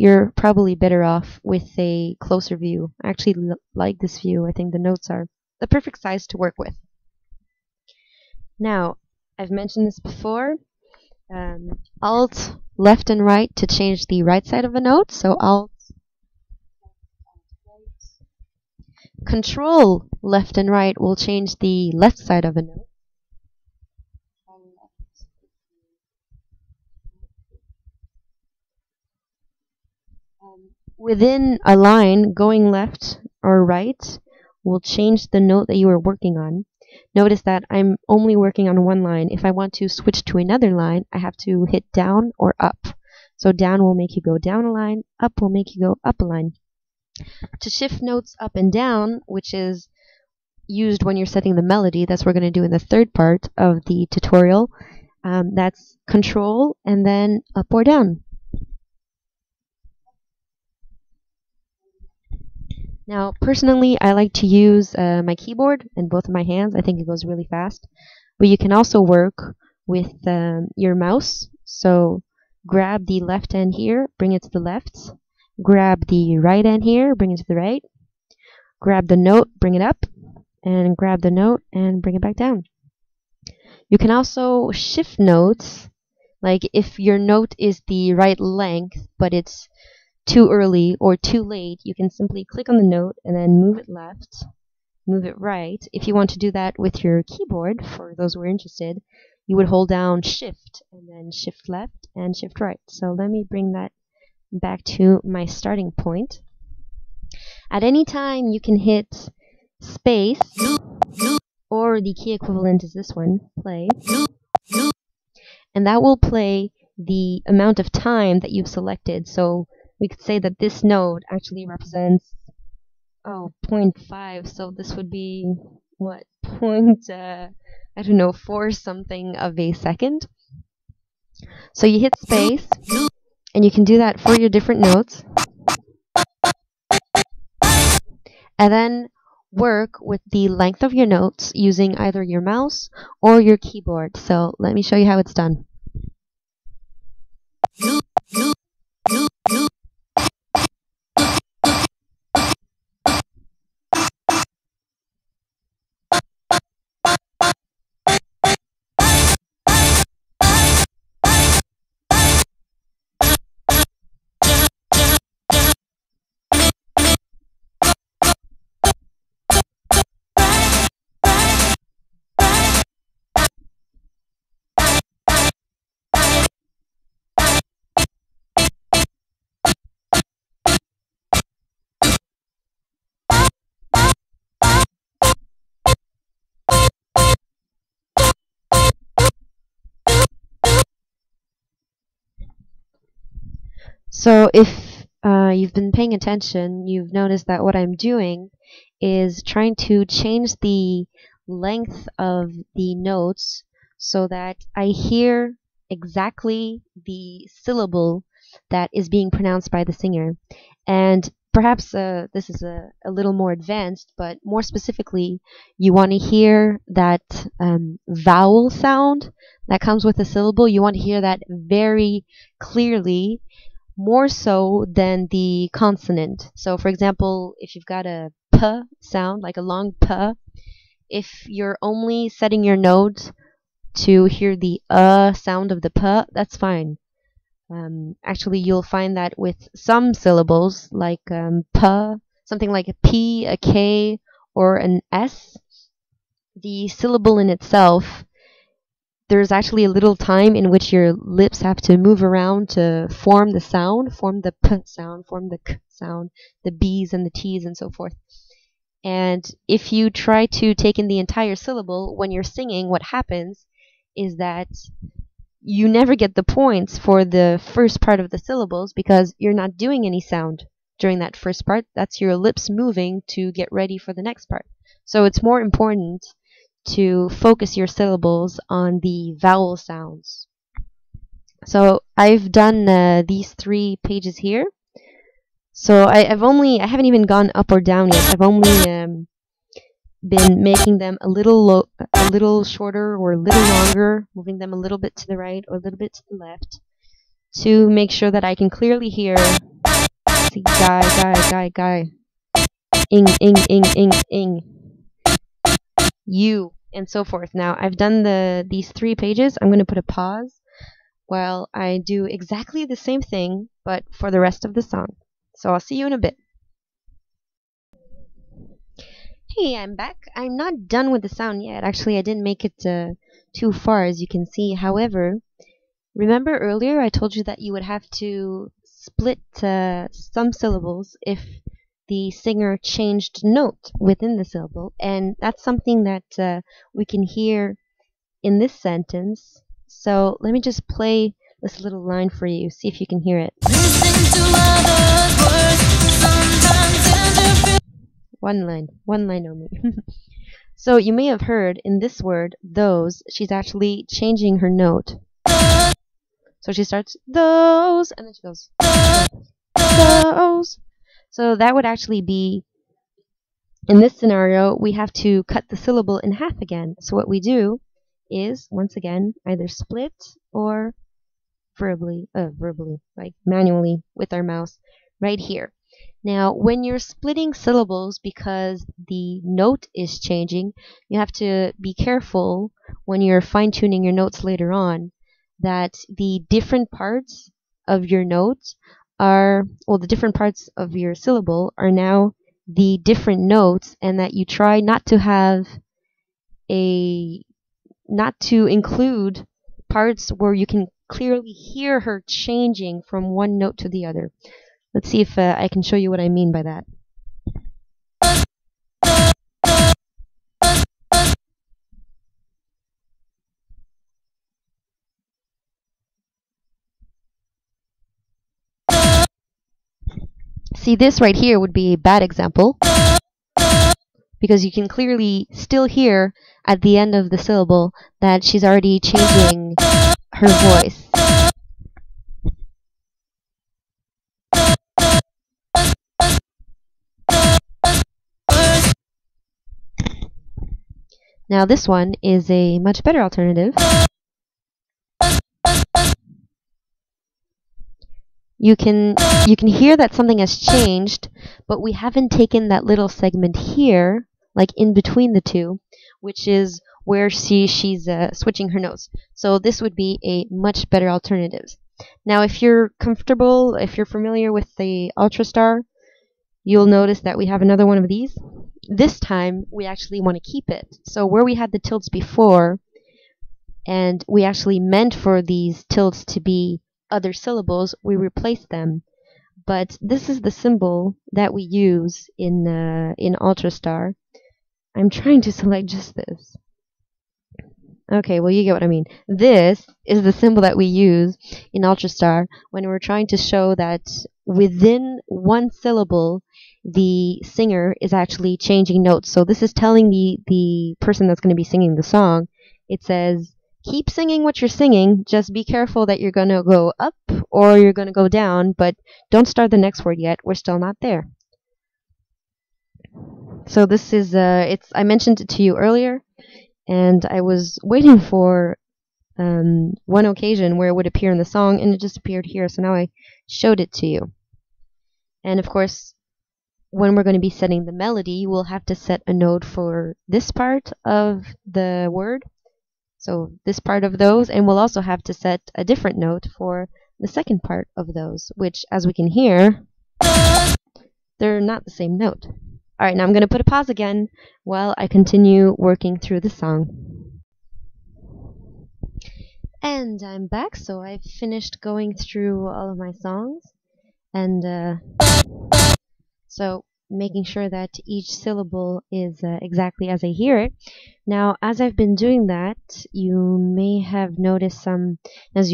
you're probably better off with a closer view. I actually like this view. I think the notes are the perfect size to work with. Now, I've mentioned this before. Alt, left and right to change the right side of a note. So Alt, Control, left and right will change the left side of a note. Within a line, going left or right will change the note that you are working on. Notice that I'm only working on one line. If I want to switch to another line, I have to hit down or up. So down will make you go down a line, up will make you go up a line. To shift notes up and down, which is used when you're setting the melody, that's what we're going to do in the third part of the tutorial. That's Control and then up or down. Now, personally, I like to use my keyboard and both of my hands. I think it goes really fast. But you can also work with your mouse. So grab the left end here, bring it to the left. Grab the right end here, bring it to the right. Grab the note, bring it up. And grab the note and bring it back down. You can also shift notes. Like if your note is the right length, but it's too early or too late, you can simply click on the note and then move it left, move it right. If you want to do that with your keyboard, for those who are interested, you would hold down Shift and then Shift left and Shift right. So let me bring that back to my starting point. At any time you can hit space, or the key equivalent is this one, play, and that will play the amount of time that you've selected. So we could say that this note actually represents 0.5, so this would be what, I don't know, 4 something of a second. So you hit space, and you can do that for your different notes, and then work with the length of your notes using either your mouse or your keyboard. So let me show you how it's done. So if you've been paying attention, you've noticed that what I'm doing is trying to change the length of the notes so that I hear exactly the syllable that is being pronounced by the singer. And perhaps this is a little more advanced, but more specifically, you want to hear that vowel sound that comes with a syllable. You want to hear that very clearly, more so than the consonant. So for example, if you've got a p sound, like a long p, if you're only setting your note to hear the sound of the p, that's fine. Actually, you'll find that with some syllables, like p, something like a p, a k, or an s, the syllable in itself, there's actually a little time in which your lips have to move around to form the sound, form the p sound, form the k sound, the b's and the t's and so forth. And if you try to take in the entire syllable when you're singing, what happens is that you never get the points for the first part of the syllables because you're not doing any sound during that first part. That's your lips moving to get ready for the next part. So it's more important to focus your syllables on the vowel sounds. So I've done these 3 pages here. So I haven't even gone up or down yet. I've only been making them a little shorter or a little longer, moving them a little bit to the right or a little bit to the left to make sure that I can clearly hear see. Guy. Ing. You, and so forth. Now, I've done these three pages. I'm going to put a pause while I do exactly the same thing, but for the rest of the song. So I'll see you in a bit. Hey, I'm back. I'm not done with the sound yet. Actually, I didn't make it too far, as you can see. However, remember earlier I told you that you would have to split some syllables if the singer changed note within the syllable, and that's something that we can hear in this sentence. So let me just play this little line for you, see if you can hear it. Listen to others' words, sometimes tender. One line only. So you may have heard in this word, those, she's actually changing her note. So she starts, those, and then she goes, those. So that would actually be, in this scenario, we have to cut the syllable in half again. So what we do is, once again, either split or verbally, like manually with our mouse, right here. Now, when you're splitting syllables because the note is changing, you have to be careful when you're fine-tuning your notes later on that the different parts of your note are, well, the different parts of your syllable are now the different notes, and that you try not to have not to include parts where you can clearly hear her changing from one note to the other. Let's see if I can show you what I mean by that. See, this right here would be a bad example, because you can clearly still hear at the end of the syllable that she's already changing her voice. Now this one is a much better alternative. You can hear that something has changed, but we haven't taken that little segment here, like in between the two, which is where she's switching her notes. So this would be a much better alternative. Now if you're comfortable, if you're familiar with the UltraStar, you'll notice that we have another one of these. This time, we actually want to keep it. So where we had the tildes before, and we actually meant for these tildes to be other syllables, we replaced them. But this is the symbol that we use in UltraStar. I'm trying to select just this. Okay, well, you get what I mean. This is the symbol that we use in UltraStar when we're trying to show that within one syllable, the singer is actually changing notes. So this is telling the person that's going to be singing the song, it says, keep singing what you're singing, just be careful that you're going to go up or you're going to go down, but don't start the next word yet, we're still not there. So this is, I mentioned it to you earlier, and I was waiting for one occasion where it would appear in the song, and it just appeared here, so now I showed it to you. And of course, when we're going to be setting the melody, we'll have to set a note for this part of the word, so this part of those, and we'll also have to set a different note for the second part of those, which, as we can hear, they're not the same note. Alright, now I'm going to put a pause again while I continue working through the song. And I'm back, so I've finished going through all of my songs, and so making sure that each syllable is exactly as I hear it. Now, as I've been doing that, you may have noticed some red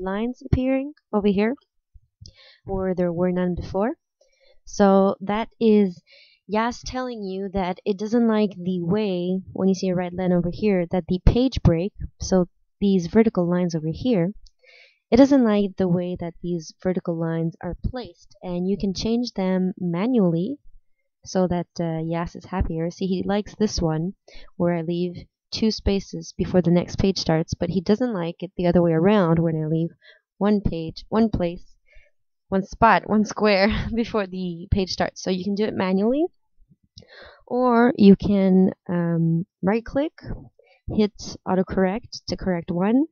lines appearing over here, or there were none before. So that is Yass telling you that it doesn't like the way, when you see a red line over here, that the page break, so these vertical lines over here, it doesn't like the way that these vertical lines are placed, and you can change them manually so that Yass is happier. See, he likes this one where I leave two spaces before the next page starts, but he doesn't like it the other way around when I leave one place one spot, one square before the page starts. So you can do it manually, or you can right click, hit autocorrect to correct one,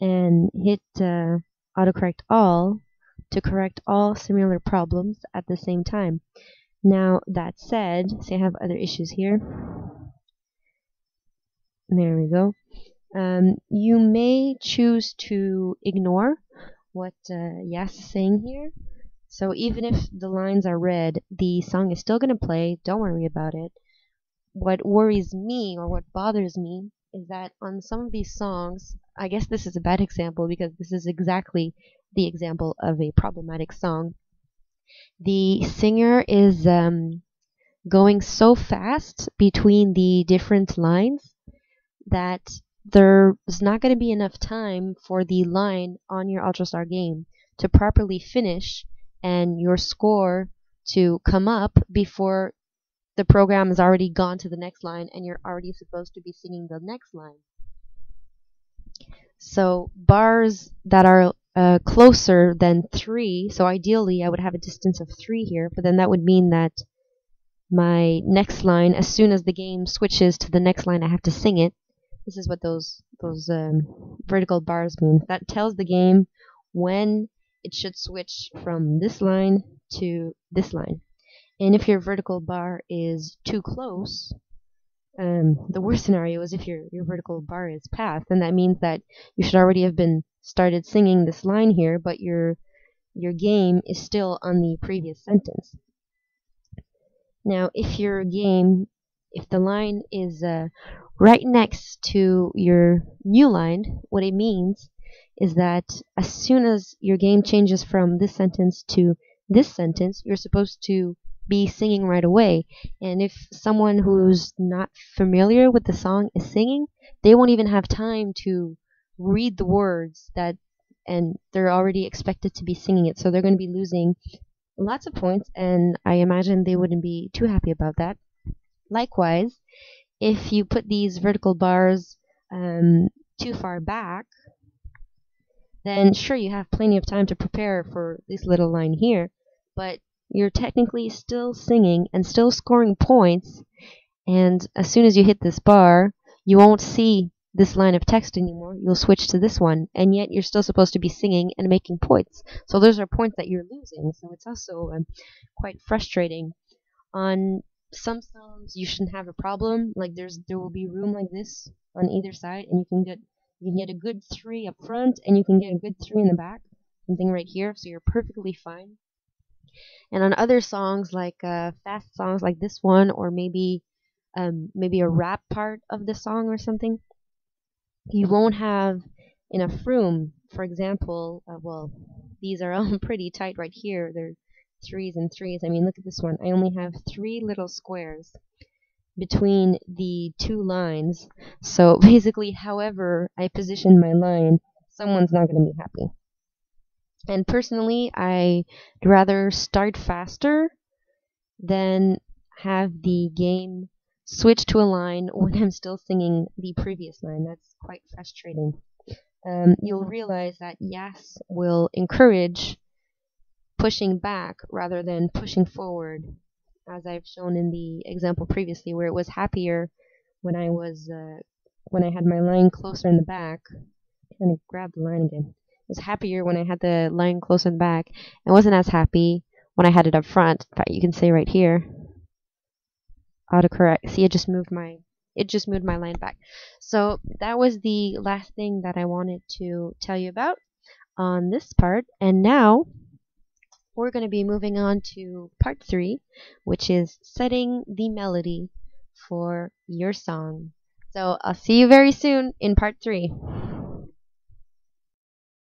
and hit autocorrect all to correct all similar problems at the same time. Now that said, say I have other issues here. There we go. You may choose to ignore what Yass is saying here. So even if the lines are red, the song is still going to play. Don't worry about it. What worries me, or what bothers me, is that on some of these songs, I guess this is a bad example because this is exactly the example of a problematic song. The singer is going so fast between the different lines that there's not going to be enough time for the line on your UltraStar game to properly finish and your score to come up before the program has already gone to the next line and you're already supposed to be singing the next line. So bars that are closer than 3, so ideally I would have a distance of 3 here, but then that would mean that my next line, as soon as the game switches to the next line, I have to sing it. This is what those vertical bars mean. That tells the game when it should switch from this line to this line. And if your vertical bar is too close, the worst scenario is if your vertical bar is past, and that means that you should already have been started singing this line here, but your game is still on the previous sentence. Now, if your game, if the line is right next to your new line, what it means is that as soon as your game changes from this sentence to this sentence, you're supposed to be singing right away. And if someone who's not familiar with the song is singing, they won't even have time to read the words, that and they're already expected to be singing it, so they're going to be losing lots of points, and I imagine they wouldn't be too happy about that. Likewise, if you put these vertical bars too far back, then sure, you have plenty of time to prepare for this little line here, but you're technically still singing and still scoring points, and as soon as you hit this bar, you won't see this line of text anymore. You'll switch to this one, and yet you're still supposed to be singing and making points. So those are points that you're losing, so it's also quite frustrating. On some songs you shouldn't have a problem, like there will be room like this on either side, and you can get a good 3 up front, and you can get a good 3 in the back, something right here, so you're perfectly fine. And on other songs, like fast songs like this one, or maybe a rap part of the song or something, you won't have enough room. For example, well, these are all pretty tight right here. They're 3s and 3s. I mean, look at this one. I only have 3 little squares between the 2 lines. So basically, however I position my line, someone's not going to be happy. And personally, I'd rather start faster than have the game switch to a line when I'm still singing the previous line. That's quite frustrating. You'll realize that Yass will encourage pushing back rather than pushing forward, as I've shown in the example previously, where it was happier when I was when I had my line closer in the back. I'm trying to grab the line again. It was happier when I had the line closer in the back. I wasn't as happy when I had it up front. In fact, you can see right here. Autocorrect. See, it just moved my line back. So that was the last thing that I wanted to tell you about on this part. And now we're going to be moving on to part 3, which is setting the melody for your song. So I'll see you very soon in part 3.